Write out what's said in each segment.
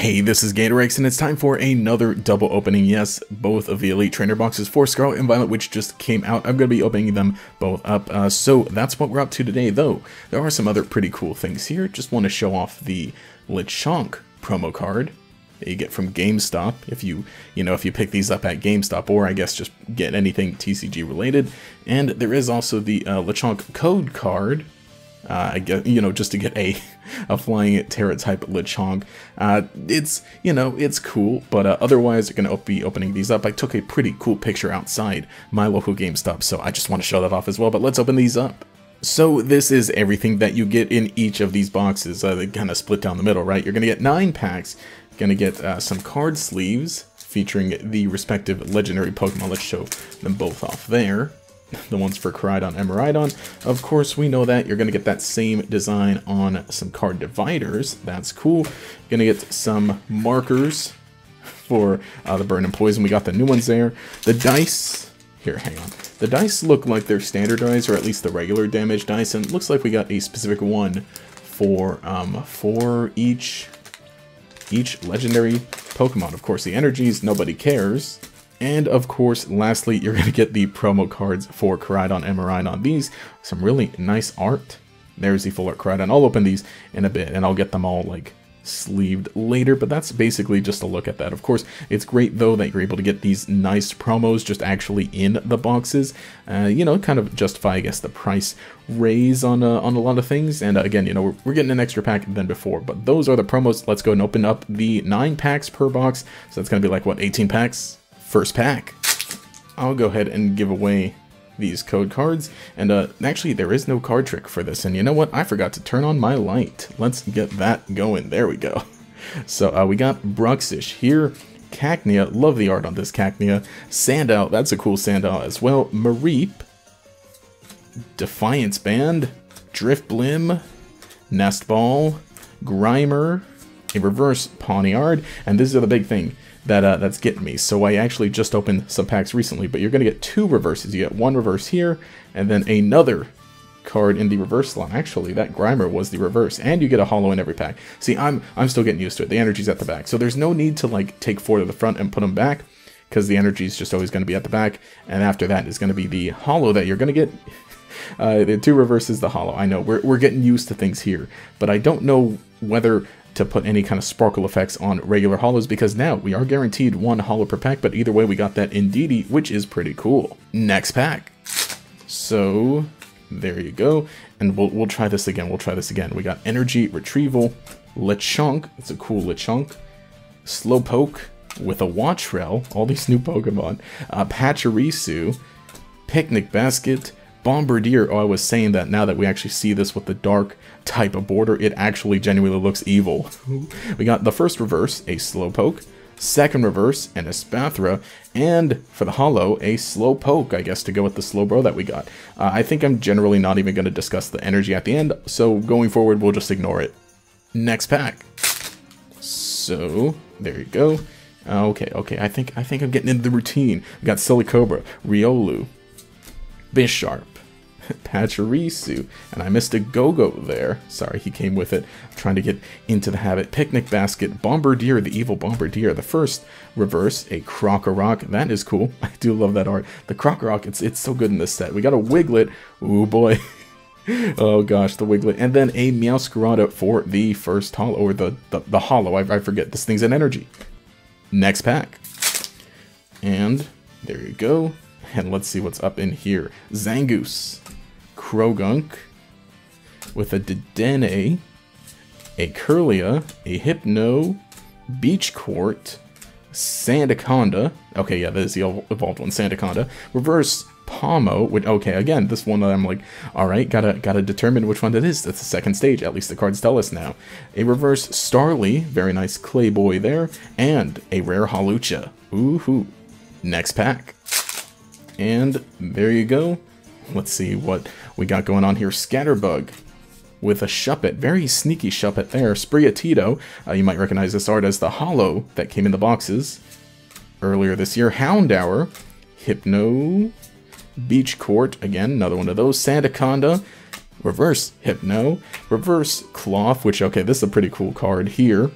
Hey, this is GatorEXP, and it's time for another double opening. Yes, both of the Elite Trainer boxes for Scarlet and Violet, which just came out. I'm going to be opening them both up. So that's what we're up to today, though. There are some other pretty cool things here. Just want to show off the LeChonk promo card that you get from GameStop. If you pick these up at GameStop, or I guess just get anything TCG related. And there is also the LeChonk code card. I guess, just to get a flying Terra type LeChonk. It's cool, but otherwise we're going to be opening these up. I took a pretty cool picture outside my local GameStop, so I just want to show that off as well, but let's open these up. So this is everything that you get in each of these boxes. They kind of split down the middle, right? You're going to get 9 packs, going to get some card sleeves featuring the respective legendary Pokemon. Let's show them both off there. The ones for Koraidon and Miraidon. Of course, we know that. You're going to get that same design on some card dividers. That's cool. Going to get some markers for the Burn and Poison. We got the new ones there. The dice. Here, hang on. The dice look like they're standard dice, or at least the regular damage dice. And it looks like we got a specific one for each legendary Pokemon. Of course, the energies, nobody cares. And of course, lastly, you're going to get the promo cards for Koraidon and Miraidon. These, some really nice art. There's the full art Koraidon. I'll open these in a bit, and I'll get them all, like, sleeved later. But that's basically just a look at that. Of course, it's great, though, that you're able to get these nice promos just actually in the boxes. Kind of justify, I guess, the price raise on a lot of things. And again, we're getting an extra pack than before. But those are the promos. Let's go and open up the 9 packs per box. So that's going to be, like, what, 18 packs? First pack. I'll go ahead and give away these code cards, and actually there is no card trick for this, and you know what, I forgot to turn on my light. Let's get that going. There we go. So we got Bruxish here, Cacnea, love the art on this Cacnea, Sandow, that's a cool Sandow as well, Mareep, Defiance Band, Driftblim, Nest Ball, Grimer, a reverse Pawniard, and this is the big thing that's getting me. So I actually just opened some packs recently, but you're going to get 2 reverses. You get 1 reverse here, and then another card in the reverse slot. Actually, that Grimer was the reverse, and you get a holo in every pack. See, I'm still getting used to it. The energy's at the back, so there's no need to, like, take 4 to the front and put them back, because the energy's just always going to be at the back, and after that is going to be the holo that you're going to get. The 2 reverses, the holo. I know, we're getting used to things here, but I don't know whether to put any kind of sparkle effects on regular holos, because now we are guaranteed 1 holo per pack, but either way we got that Indeedee, which is pretty cool. Next pack. So there you go. And we'll try this again. We got Energy Retrieval, LeChonk. It's a cool LeChonk. Slowpoke with a Wattrel. All these new Pokemon. Pachirisu. Picnic Basket. Bombardier, oh, I was saying that now that we actually see this with the dark type of border, it actually genuinely looks evil. We got the first reverse, a Slowpoke, second reverse, an Espathra, and for the holo, a Slowpoke, I guess, to go with the Slowbro that we got. I think I'm generally not even going to discuss the energy at the end, so going forward, we'll just ignore it. Next pack. So, there you go. Okay, I think I'm getting into the routine. We got Silicobra, Riolu, Bisharp, Pachirisu, and I missed a go-go there. Sorry, he came with it. I'm trying to get into the habit. Picnic Basket, Bombardier, the evil Bombardier. The first reverse, a Croc-a-Rock. That is cool. I do love that art. The Croc-a-Rock, it's so good in this set. We got a Wiglett. Ooh, boy. Oh, gosh, the Wiglett. And then a Meowscarada for the first holo, or the holo. I forget. This thing's an energy. Next pack. And there you go. And let's see what's up in here. Zangoose, Krogunk, with a Dedenne, a Kirlia, a Hypno, Beach Court, Sandaconda. Okay, yeah, that is the evolved one, Sandaconda. Reverse Pomo, which, okay, again, this one that I'm like, alright, gotta determine which one that is. That's the second stage, at least the cards tell us now. A reverse Starly, very nice clay boy there, and a rare Hawlucha. Ooh-hoo. Next pack. And there you go. Let's see what we got going on here. Scatterbug with a Shuppet. Very sneaky Shuppet there. Sprigatito. You might recognize this art as the holo that came in the boxes earlier this year. Houndour. Hypno. Beach Court. Again, another one of those. Sandaconda. Reverse Hypno. Reverse Cloth, which, okay, this is a pretty cool card here.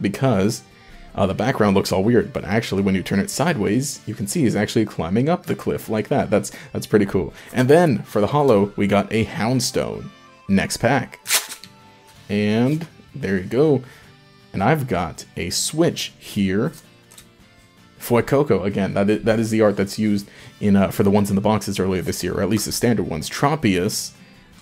because the background looks all weird, but actually when you turn it sideways, you can see he's actually climbing up the cliff like that. That's pretty cool. And then for the holo, we got a Houndstone. Next pack. And there you go. And I've got a Switch here. Fuecoco, again, that is the art that's used in for the ones in the boxes earlier this year, or at least the standard ones. Tropius,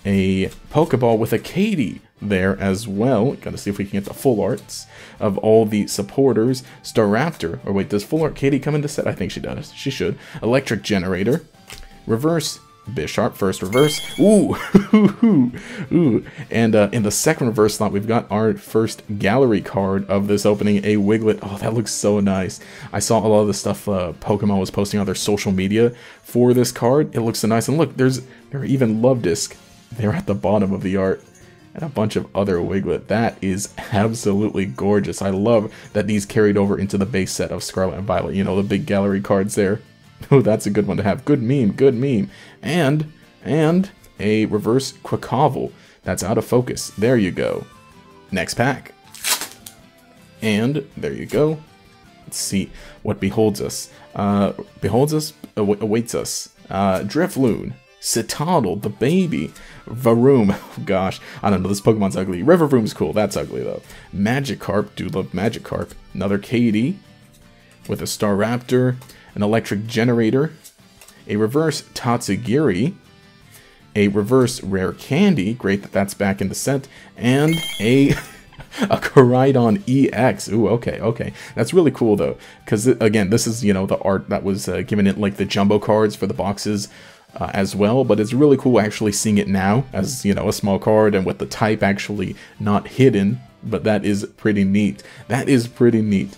a Pokeball with a Katie there as well. Gotta see if we can get the full arts of all the supporters. Staraptor, or wait, does full art Katie come into set? I think she does. She should. Electric Generator. Reverse Bisharp, first reverse. Ooh! Ooh! And in the second reverse slot, we've got our first gallery card of this opening, a Wiglett. Oh, that looks so nice. I saw a lot of the stuff Pokemon was posting on their social media for this card. It looks so nice. And look, there are even Love Disc. They're at the bottom of the art. And a bunch of other Wiglett. That is absolutely gorgeous. I love that these carried over into the base set of Scarlet and Violet. You know, the big gallery cards there. Oh, that's a good one to have. Good meme, good meme. And a reverse Quackavl. That's out of focus. There you go. Next pack. And there you go. Let's see what beholds us. Awaits us. Drifloon. Citadel, the baby. Varoom. Oh, gosh. I don't know. This Pokemon's ugly. Rivervoom's cool. That's ugly, though. Magikarp. Do love Magikarp. Another Katie with a Staraptor. An Electric Generator, a reverse Tatsugiri, a reverse Rare Candy, great that that's back in the set, and a Koraidon EX. Ooh, okay, okay. That's really cool, though, because, again, this is, you know, the art that was given in, like, the jumbo cards for the boxes as well, but it's really cool actually seeing it now as, you know, a small card and with the type actually not hidden, but that is pretty neat. That is pretty neat.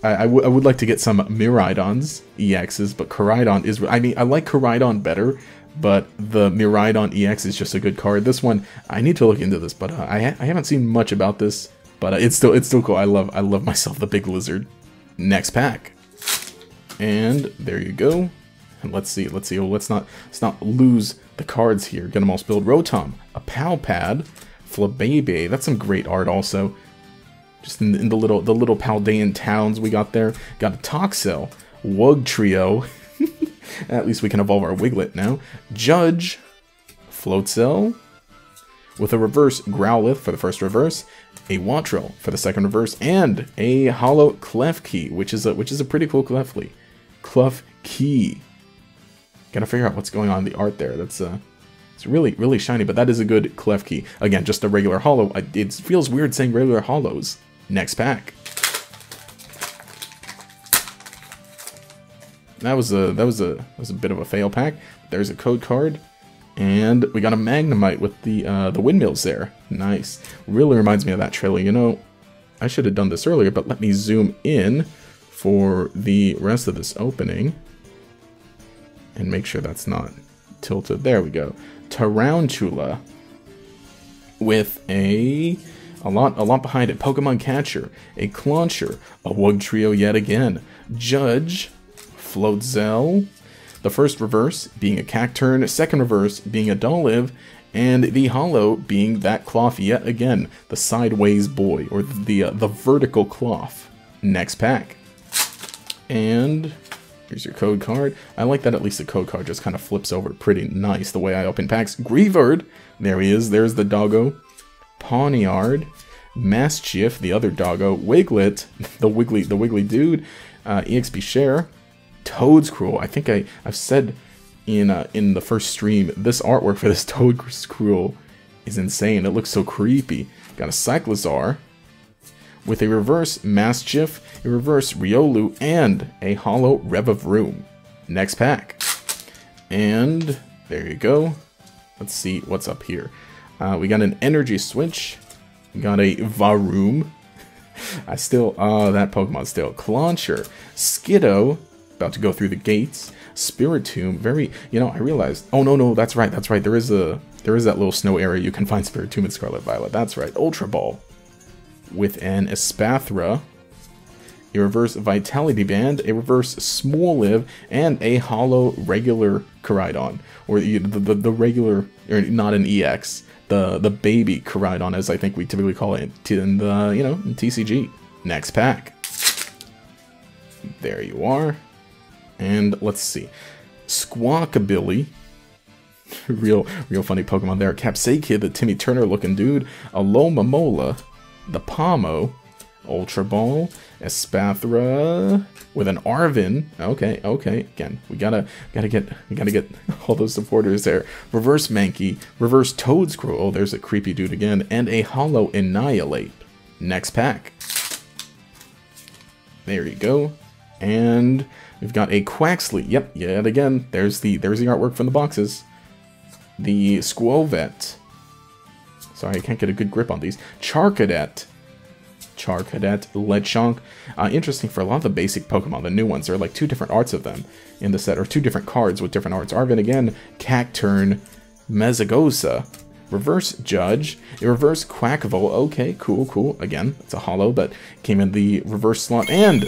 I would like to get some Miraidon's EXs, but Koraidon is... I mean, I like Koraidon better, but the Miraidon EX is just a good card. This one, I need to look into this, but I haven't seen much about this, but it's still cool. I love myself the big lizard. Next pack. And there you go. And let's see. Oh, let's not lose the cards here. Get them all spilled. Rotom, a Palpad, Flabébé. That's some great art also. Just in the little Paldean towns we got there. Got a Toxel, Wugtrio. At least we can evolve our Wiglett now. Judge, Floatzel, with a reverse Growlithe for the first reverse, a Wattrel for the second reverse, and a hollow Klefki, which is a pretty cool Klefki. Klefki. Gotta figure out what's going on in the art there. That's It's really, really shiny, but that is a good Klefki. Again, just a regular holo. It feels weird saying regular holos. Next pack. That was a bit of a fail pack. There's a code card, and we got a Magnemite with the windmills there. Nice. Really reminds me of that trailer. You know, I should have done this earlier, but let me zoom in for the rest of this opening, and make sure that's not tilted. There we go. Tarantula with a lot behind it. Pokemon Catcher, a Clauncher, a Wugtrio yet again. Judge, Floatzel, the first reverse being a Cacturn, second reverse being a Dolliv, and the hollow being that Cloth yet again, the sideways boy, or the vertical Cloth. Next pack. And here's your code card. I like that at least the code card just kind of flips over pretty nice the way I open packs. Grievard, there he is, there's the doggo. Pawniard, Mastiff, the other doggo. Wiglett, the wiggly dude. EXP Share, Toadscruel. I think I've said in the first stream, this artwork for this Toadscruel is insane. It looks so creepy. Got a Cyclozar, with a reverse Mastiff, a reverse Riolu, and a hollow Revavroom. Next pack. And there you go. Let's see what's up here. We got an Energy Switch. We got a Varoom. That Pokemon still. Clauncher. Skiddo. About to go through the gates. Spiritomb. Very, you know, I realized. Oh, no, that's right. There is that little snow area. You can find Spiritomb and Scarlet Violet. That's right. Ultra Ball, with an Espathra, a reverse Vitality Band, a reverse Smoliv, and a hollow regular Koraidon, or the regular, or not an EX, the baby Koraidon, as I think we typically call it in the, you know, in TCG. Next pack. There you are. And let's see. Squawkabilly. Real funny Pokemon there. Capsaicin, the Timmy Turner looking dude. Alomomola, the Pomo. Ultra Ball, Espathra with an Arvin. Okay. Again, we gotta get all those supporters there. Reverse Mankey, reverse Toadscroll. Oh, there's a creepy dude again, and a Hollow Annihilate. Next pack. There you go. And we've got a Quaxly. Yep, yet again. There's the artwork from the boxes. The Squovet. Sorry, I can't get a good grip on these. Charcadet, LeChonk. Interesting for a lot of the basic Pokemon, the new ones, there are like two different arts of them in the set, or two different cards with different arts. Arvin again, Cacturne, Mezagosa, reverse Judge, a reverse Quackvole. Okay, cool. Again, it's a hollow, but came in the reverse slot, and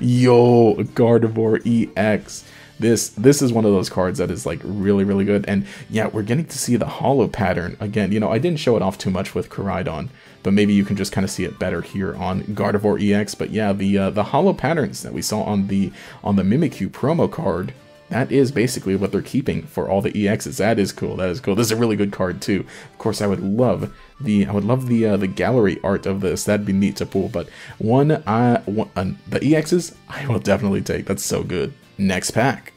yo, Gardevoir EX. This is one of those cards that is like really good, and yeah, we're getting to see the holo pattern again. You know, I didn't show it off too much with Koraidon, but maybe you can just kind of see it better here on Gardevoir EX. But yeah, the holo patterns that we saw on the Mimikyu promo card, that is basically what they're keeping for all the EXs. That is cool. This is a really good card too. Of course, I would love the gallery art of this. That'd be neat to pull. But the EXs I will definitely take. That's so good. Next pack.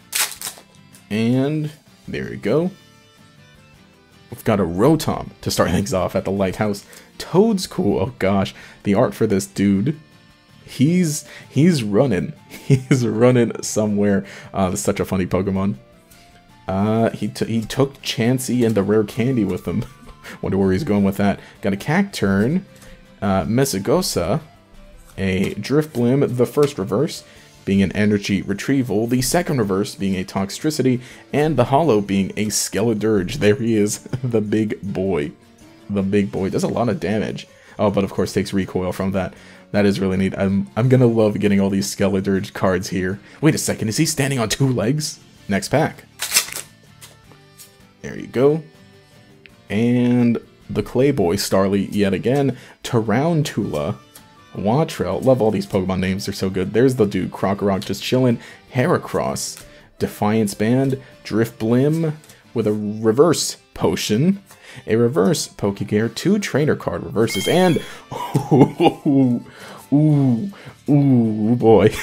And there we go. We've got a Rotom to start things off at the Lighthouse. Toadscool. Oh gosh, the art for this dude. He's running somewhere. That's such a funny Pokemon. He took Chansey and the rare candy with him. Wonder where he's going with that. Got a Cacturne, Mezagosa, a Drifblim, the first reverse being an energy retrieval, the second reverse being a toxicity, and the hollow being a Skeledirge. There he is, the big boy. The big boy does a lot of damage. Oh, but of course takes recoil from that. That is really neat. I'm gonna love getting all these Skeledirge cards here. Wait a second, is he standing on two legs? Next pack. There you go. And the Clay Boy Starly yet again. Tarantula. Wattrel, love all these Pokemon names, they're so good. There's the dude, Croc-a-Rock, just chilling. Heracross, Defiance Band, Drifblim with a reverse Potion, a reverse Pokegare, two trainer card reverses, and ooh boy.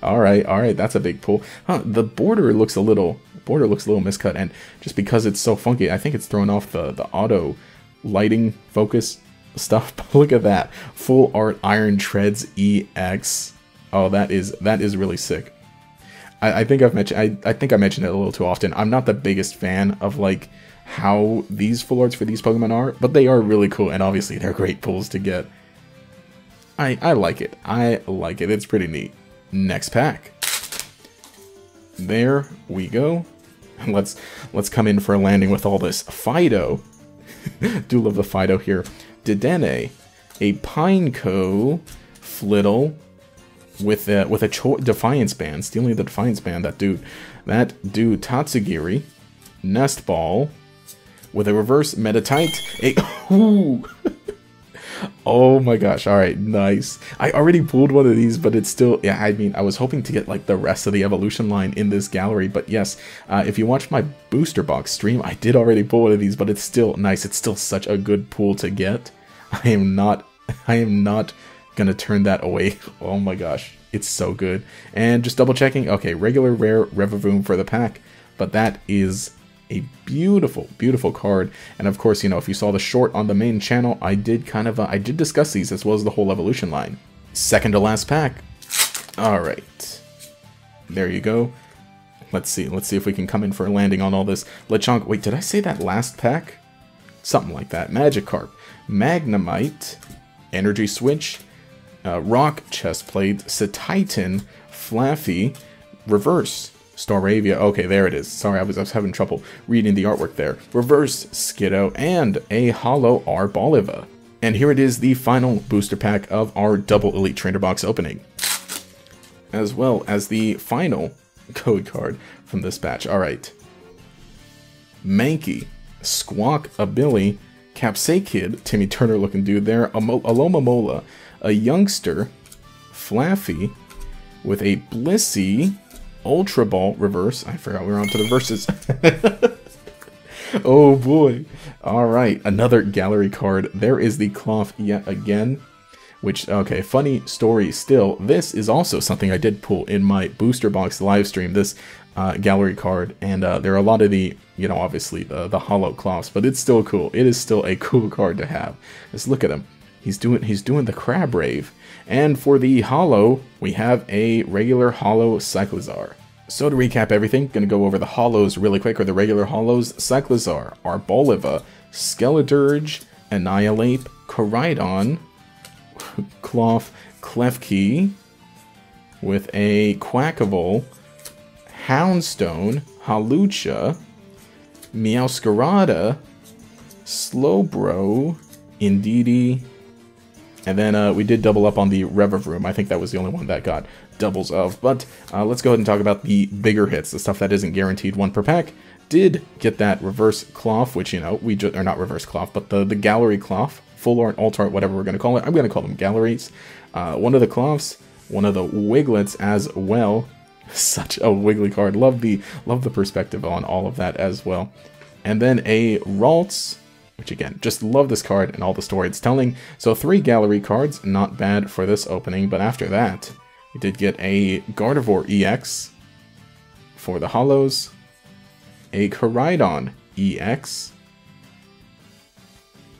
all right, that's a big pull. Huh, the border looks a little miscut, and just because it's so funky, I think it's throwing off the auto lighting focus stuff. But look at that full art Iron Treads EX. Oh, that is really sick. I think I mentioned it a little too often. I'm not the biggest fan of like how these full arts for these Pokemon are, but they are really cool, and obviously they're great pulls to get. I like it. It's pretty neat. Next pack. There we go. Let's come in for a landing with all this. Fido. Do love the Fido here. Dedenne, a Pineco, Flittle, with a Defiance Band, stealing the Defiance Band, that dude, Tatsugiri, Nest Ball, with a reverse Metatite, oh my gosh, alright, nice. I already pulled one of these, but it's still, yeah, I mean, I was hoping to get, like, the rest of the evolution line in this gallery, but yes, if you watched my booster box stream, I did already pull one of these, but it's still nice. It's still such a good pull to get. I am not gonna turn that away. Oh my gosh, it's so good. And just double checking, okay, regular rare Revavoom for the pack, but that is a beautiful card. And of course, you know, if you saw the short on the main channel, I did discuss these, as well as the whole evolution line. Second to last pack. All right, there you go. Let's see if we can come in for a landing on all this. LeChonk, wait, did I say that last pack? Something like that. Magikarp, Magnemite, energy switch, rock chest plate, Satitan, Flaffy, reverse Staravia. Okay, there it is. Sorry, I was having trouble reading the artwork there. Reverse Skiddo and a hollow Arboliva. And here it is, the final booster pack of our double elite trainer box opening, as well as the final code card from this batch. All right, Mankey, Squawkabilly, Capsaicid, Timmy Turner looking dude there, Alomomola, a youngster, Flaffy, with a Blissey, Ultra Ball, reverse. I forgot we were on to the verses. Oh boy. Alright, another gallery card. There is the Cloth yet again. Which, okay, funny story still. This is also something I did pull in my Booster Box live stream, this gallery card. And there are a lot of the, you know, obviously the hollow Cloths, but it's still cool. It is still a cool card to have. Let's look at him. He's doing the crab rave. And for the hollow, we have a regular hollow Cyclozar. So to recap everything, gonna go over the hollows really quick, or the regular hollows. Cyclozar, Arboliva, Skeledirge, Annihilate, Koraidon, Cloth, Klefki, with a Quackable, Houndstone, Hawlucha, Meowscarada, Slowbro, Indeedee, and then we did double up on the Revivroom. I think that was the only one that got doubles of. But let's go ahead and talk about the bigger hits, the stuff that isn't guaranteed one per pack. Did get that reverse Cloth, which, you know, we just, or not reverse Cloth, but the gallery Cloth, full art, alt art, whatever we're going to call it. I'm going to call them galleries. One of the Cloths, one of the Wiglets as well. Such a wiggly card. Love the perspective on all of that as well. And then a Ralts, which again, just love this card and all the story it's telling. So 3 gallery cards, not bad for this opening, but after that, we did get a Gardevoir EX for the hollows, a Koraidon EX,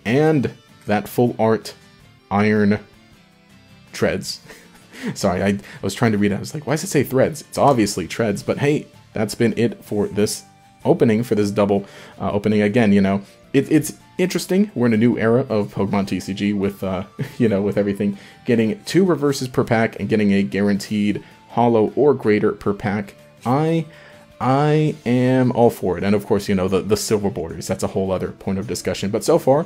and that full art Iron Treads. Sorry, I was trying to read it, I was like, why does it say Threads? It's obviously Treads, but hey, that's been it for this opening, for this double opening. Again, you know, it's interesting. We're in a new era of Pokemon TCG with, you know, with everything. Getting 2 reverses per pack and getting a guaranteed hollow or greater per pack. I am all for it. And of course, you know, the silver borders. That's a whole other point of discussion. But so far,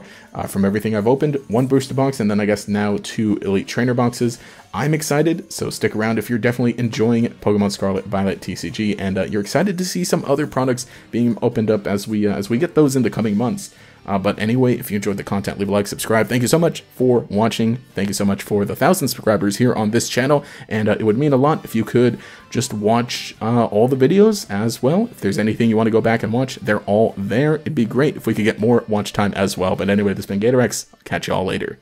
from everything I've opened, 1 booster box and then I guess now 2 Elite Trainer boxes. I'm excited, so stick around if you're definitely enjoying Pokemon Scarlet Violet TCG, and you're excited to see some other products being opened up as we get those in the coming months. But anyway, if you enjoyed the content, leave a like, subscribe. Thank you so much for watching. Thank you so much for the 1,000 subscribers here on this channel. And it would mean a lot if you could just watch all the videos as well. If there's anything you want to go back and watch, they're all there. It'd be great if we could get more watch time as well. But anyway, this has been GatorX. I'll catch you all later.